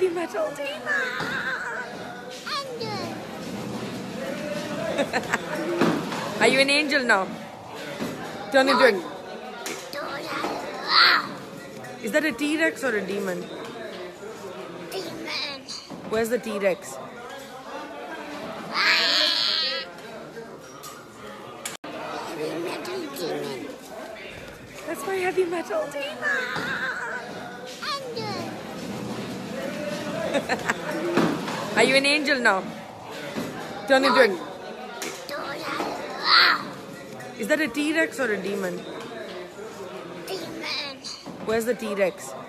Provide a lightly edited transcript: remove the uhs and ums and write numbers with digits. heavy metal demon. Angel. Are you an angel now? Turn into an... Is that a T-Rex or a demon? Demon. Where's the T-Rex? Heavy metal demon. That's my heavy metal demon. Angel. Are you an angel now? Turn into an... Is that a T-Rex or a demon? Demon. Where's the T-Rex?